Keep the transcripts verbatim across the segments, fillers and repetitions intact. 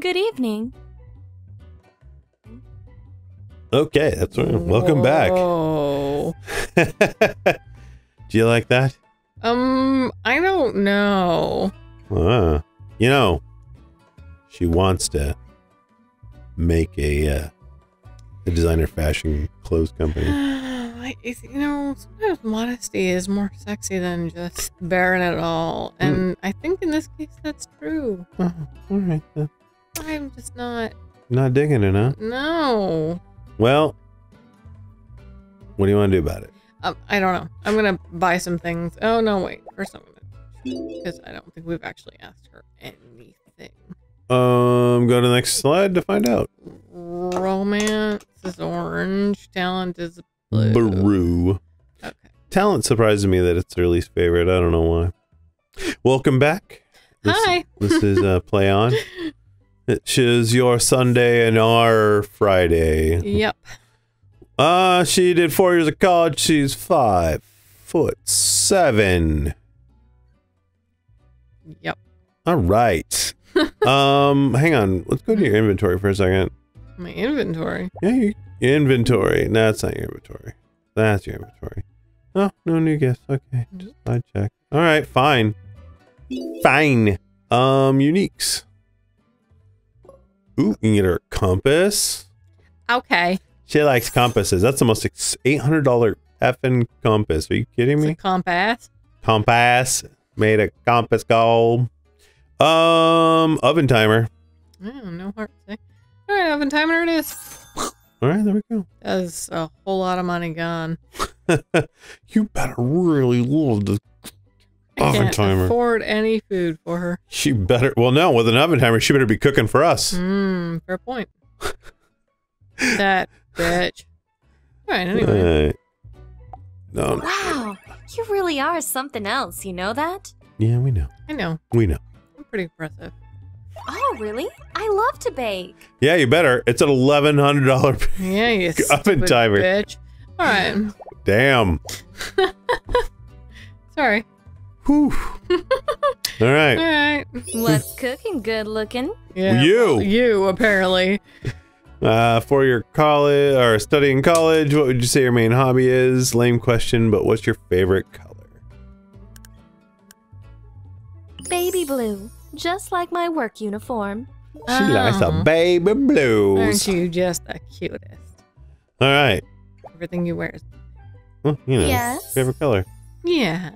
Good evening. Okay, that's right. Welcome Whoa. back. Do you like that? Um, I don't know. Uh, you know, she wants to make a, uh, a designer fashion clothes company. I, you know, sometimes modesty is more sexy than just bearing it all. And mm. I think in this case, that's true. Oh, all right. Uh, I'm just not... Not digging it, huh? No. Well, what do you want to do about it? Um, I don't know. I'm going to buy some things. Oh, no, wait. First, I'm going to... Because I don't think we've actually asked her anything. Um, go to the next slide to find out. Romance is orange. Talent is blue. Baroo. Okay. Talent surprises me that it's her least favorite. I don't know why. Welcome back. This, Hi. This is uh, Play On. It is your Sunday and our Friday. Yep. Uh, she did four years of college. She's five foot seven. Yep. All right. um, hang on. Let's go to your inventory for a second. My inventory? Yeah, your inventory. No, that's not your inventory. That's your inventory. Oh, no new guess. Okay, just side check. All right, fine. Fine. Um, uniques. Ooh, you can get her a compass. Okay. She likes compasses. That's the most eight hundred dollar effing compass. Are you kidding me? It's a compass. Compass. Made a compass goal. Um, oven timer. Oh, no hard thing. All right, oven timer it is. All right, there we go. That's a whole lot of money gone. You better really love the oven can't timer. Afford any food for her. She better. Well, no, with an oven timer, she better be cooking for us. Mm, fair point. That bitch. All right, anyway. Uh, no. Wow, you really are something else. You know that? Yeah, we know. I know. We know. I'm pretty impressive. Oh, really? I love to bake. Yeah, you better. It's an eleven hundred dollar yeah, you oven timer, bitch. All right. Damn. Sorry. Whew. All right. All right. What's cooking? Good looking. Yeah. You. You apparently. Uh, for your college or studying college, what would you say your main hobby is? Lame question, but what's your favorite color? Baby blue. Just like my work uniform. She oh. likes the baby blues. Aren't you just the cutest? All right. Everything you wear is... Well, you know, yes. Favorite color. Yeah.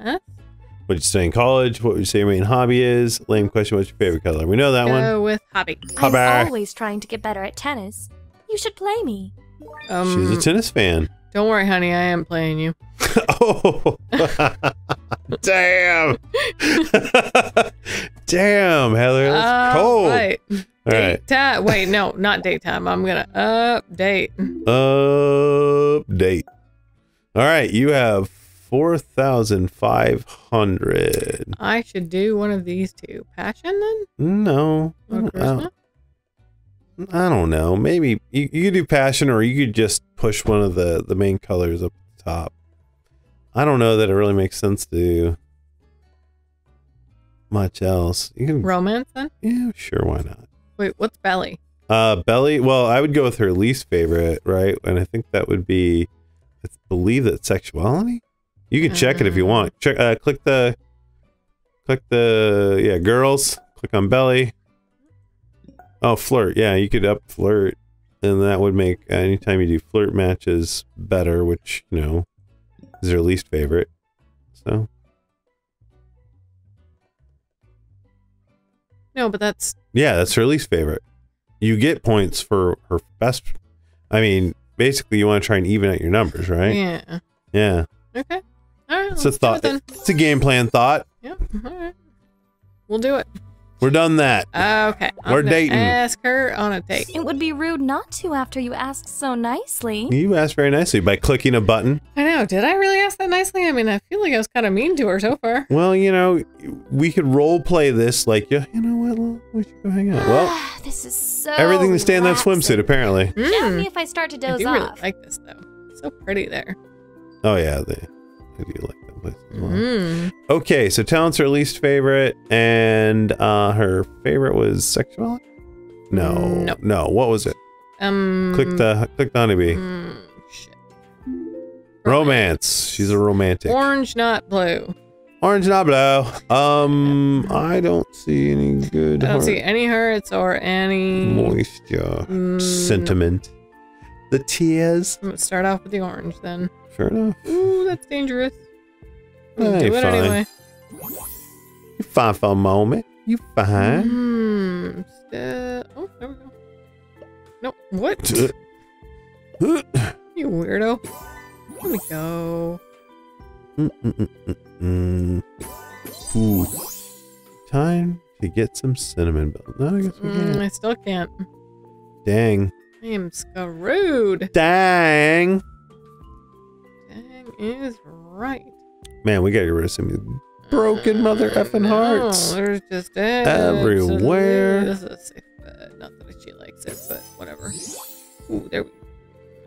What did you say in college? What would you say your main hobby is? Lame question, what's your favorite color? We know that Go one. Go with hobby. hobby. I'm always trying to get better at tennis. You should play me. Um, She's a tennis fan. Don't worry, honey. I am playing you. Oh. Damn. Damn, Heather, that's uh, cold. Right. All date right. Wait, no, not daytime. I'm going to update. Update. All right, you have four thousand five hundred. I should do one of these two. Passion, then? No. Or charisma? I don't know. Maybe you, you could do passion, or you could just push one of the, the main colors up the top. I don't know that it really makes sense to do much else. You can romance then? Yeah, sure, why not? Wait, what's Belly? Uh Belly, well, I would go with her least favorite, right? And I think that would be I believe that sexuality? You can uh, check it if you want. Check uh click the click the yeah, girls, click on Belly. Oh, flirt. Yeah, you could up flirt and that would make anytime you do flirt matches better, which, you know, is their least favorite. So no, but that's... Yeah, that's her least favorite. You get points for her best... I mean, basically, you want to try and even out your numbers, right? Yeah. Yeah. Okay. All right. It's a thought. It it's a game plan thought. Yep. All right. We'll do it. We're done that. Okay. I'm We're dating. Ask her on a date. It would be rude not to after you asked so nicely. You asked very nicely by clicking a button. I know. Did I really ask that nicely? I mean, I feel like I was kind of mean to her so far. Well, you know, we could role play this like, you know, we should go hang out. Well, this is so everything to stay in that swimsuit, apparently. Mm. Tell me if I start to doze I do really off. I like this, though. It's so pretty there. Oh, yeah. They, I do like that place a lot. Mm. Okay, so talent's her least favorite, and uh, her favorite was sexuality? No. No. No. What was it? Um. Click the click the honeybee. Mm, shit. Romance. Romance. She's a romantic. Orange, not blue. Orange, not blue. Um, I don't see any good. I don't heart. see any hurts or any moisture, mm, sentiment. No. The tears. Let's start off with the orange then. Fair enough. Ooh, that's dangerous. We'll hey, do it fine. anyway. You fine for a moment. You fine. Mm, uh, oh, there we go. No, what? You weirdo. There we go. Mm, mm, mm, mm, mm. Ooh. Time to get some cinnamon built. No, I guess we mm, can't. I still can't. Dang. I am screwed. Dang. Dang is right. Man, we gotta get rid of some broken mother effing uh, hearts. No, there's just everywhere. This is a safe bet. Not that she likes it, but whatever. Ooh, there we go.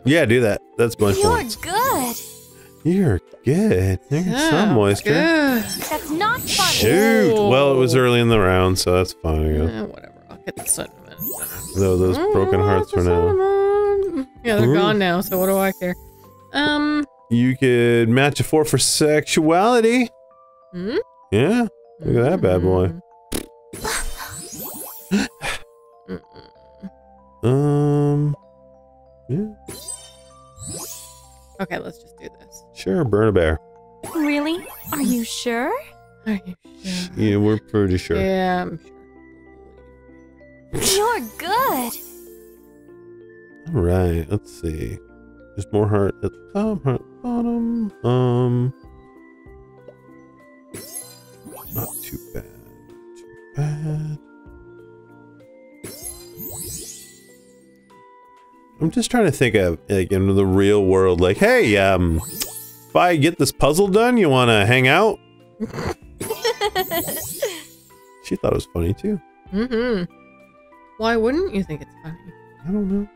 Yeah, do that. That's my You're points. good. You're good. There's yeah, some moisture. Good. That's not funny. Shoot. Ooh. Well, it was early in the round, so that's fine. Yeah, whatever. I'll get the sun in a minute. Though those oh, broken hearts are now. Yeah, they're Ooh. gone now. So what do I care? Um. You could match a four for sexuality. Hmm. Yeah. Look at that bad boy. Mm-mm. Um. Yeah. Okay, let's just do this. Sure, burn a bear. Really? Are you sure? Are you sure? Yeah, we're pretty sure. Yeah, I'm sure. You're good. All right, let's see. There's more heart at the top, heart at the bottom. Um, not too bad. Too bad. I'm just trying to think of, like, in the real world, like, hey, um, if I get this puzzle done, you want to hang out? She thought it was funny, too. Mm-hmm. Why wouldn't you think it's funny? I don't know.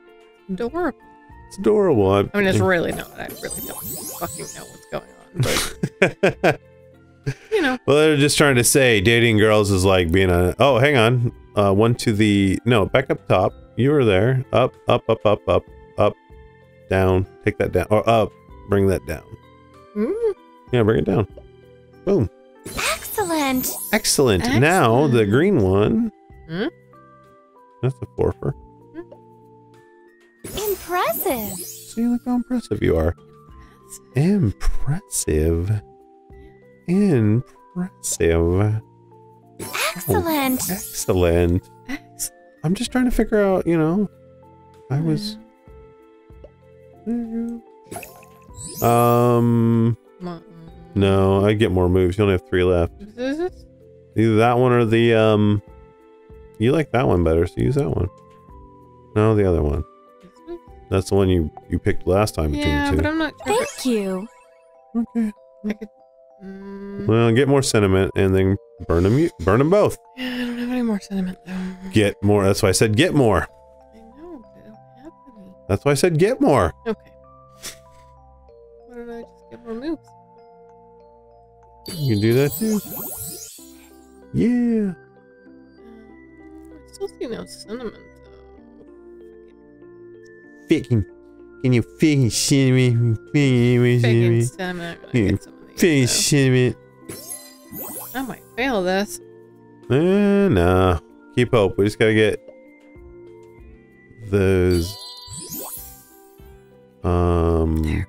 Adorable. It's adorable. I, I mean, it's really not. I really don't fucking know what's going on, but, you know. Well, they're just trying to say dating girls is like being a, oh, hang on. Uh, one to the, no, back up top. You were there. Up, up, up, up, up, up, down. Take that down. Or up. Bring that down. Mm. Yeah, bring it down. Boom. Excellent. Excellent. Excellent. Now the green one. Mm. That's a forfer. Mm. Impressive. See, look how impressive you are. Impressive. Impressive. Excellent. Oh, excellent. I'm just trying to figure out, you know, I was. Um, no, I get more moves. You only have three left. Either that one or the, um, you like that one better, so use that one. No, the other one. That's the one you, you picked last time. Yeah, but I'm not sure. Thank you. Okay. I could, um... Well, get more sentiment and then burn them, burn them both. Yeah, I don't have any more sentiment though. Get more. That's why I said get more. I know, but I don't have any. That's why I said get more. Okay. Why don't I just get more moves? You can do that too. Yeah. I still see no cinnamon though. Ficking. Can you ficking cinnamon? Ficking cinnamon. Ficking cinnamon. I'm gonna get some of these, though. Cinnamon. I might fail this. Eh, nah. Keep hope. We just gotta get those. Um.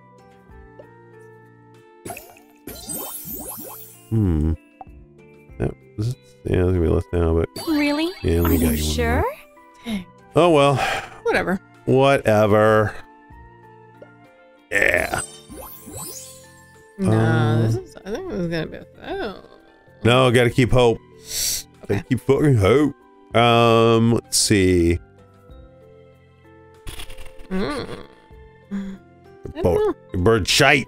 Hmm. That was, yeah, it's gonna be less now, but. Really? Yeah, Are you sure? Oh well. Whatever. Whatever. Yeah. No, um, this is. I think this is gonna be a fail. No, gotta keep hope. Okay. Gotta keep fucking hope. Um, let's see. Mm. Bird, bird shite.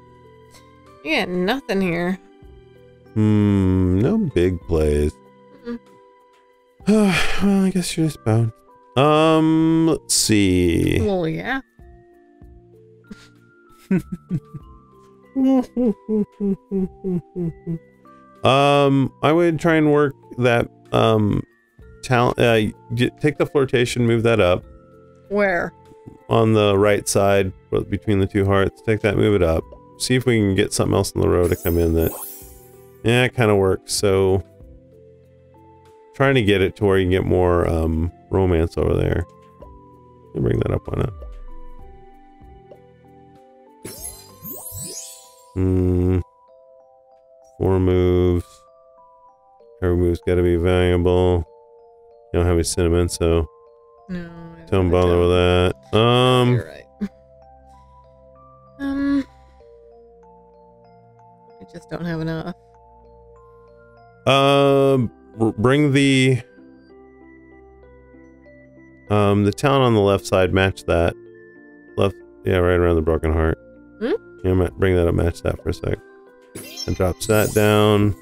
You got nothing here. Hmm, no big plays. Mm-mm. Well, I guess you're just bound. Um, let's see. Well, yeah. um, I would try and work that, um, talent, uh, get, take the flirtation, move that up. Where? On the right side, between the two hearts. Take that, move it up. See if we can get something else in the row to come in that... Yeah, it kind of works, so... Trying to get it to where you can get more um, romance over there. Let me bring that up on it. Hmm... Four moves. Every move's got to be valuable. You don't have any cinnamon, so... No. Don't bother with that. Um, You're right. Um, I just don't have enough. Um, uh, bring the um the town on the left side. Match that left. Yeah, right around the broken heart. Hmm? Yeah, bring that up. Match that for a sec. And drops that down.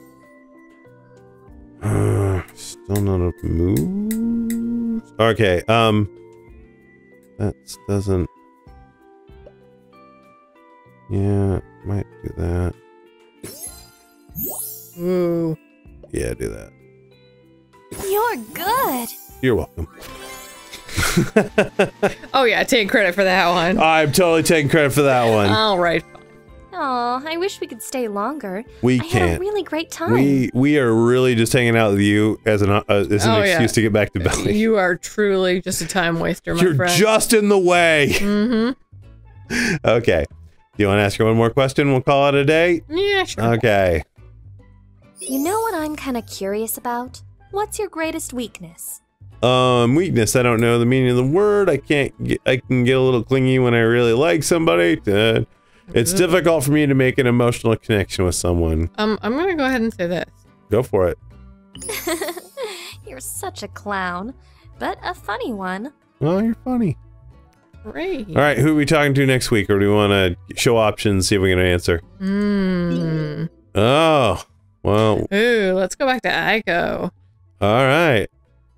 Uh, still not enough moves. Okay. Um. That doesn't... Yeah, might do that. Ooh. Yeah, do that. You're good. You're welcome. Oh yeah, take credit for that one. I'm totally taking credit for that one. All right. Oh, I wish we could stay longer. We can't. I had a really great time. We we are really just hanging out with you as an uh, as an oh, excuse yeah. to get back to Belly. You are truly just a time waster, my You're friend. You're just in the way. Mm-hmm. Okay. Do you want to ask her one more question? We'll call it a day. Yeah, sure. Okay. You know what I'm kind of curious about? What's your greatest weakness? Um, weakness. I don't know the meaning of the word. I can't. Get, I can get a little clingy when I really like somebody. Uh, It's Ooh. difficult for me to make an emotional connection with someone. Um, I'm gonna go ahead and say this. Go for it. You're such a clown, but a funny one. Well, you're funny. Great. All right, who are we talking to next week, or do we want to show options, see if we can answer? Mm. Oh, well. Ooh, let's go back to Ico. All right.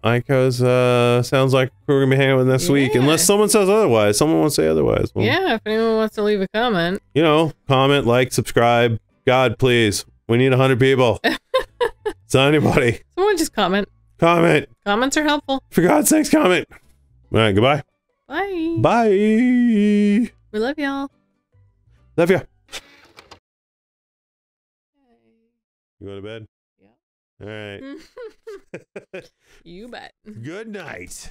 Ico's, uh, sounds like we're gonna be hanging out with next yeah. week, unless someone says otherwise. Someone won't say otherwise. Well, yeah, if anyone wants to leave a comment, you know, comment, like, subscribe. God, please, we need a hundred people. It's not anybody. Someone just comment. Comment. Comments are helpful. For God's sakes, comment. All right, goodbye. Bye. Bye. We love y'all. Love ya. You go to bed. All right. You bet. Good night.